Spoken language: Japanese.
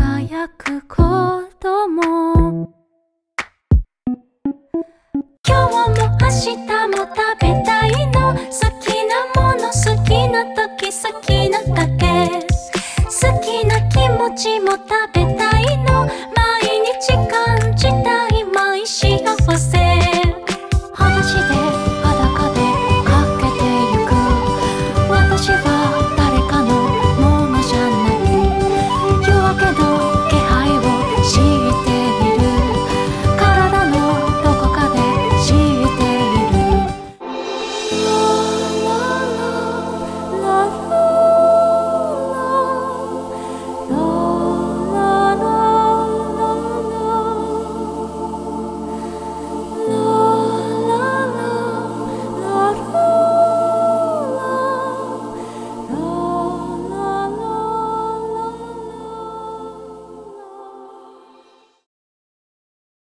輝く子供。今日も明日も食べたいの、好きなもの好きな時好きなだけ、好きな気持ちも食べたいの。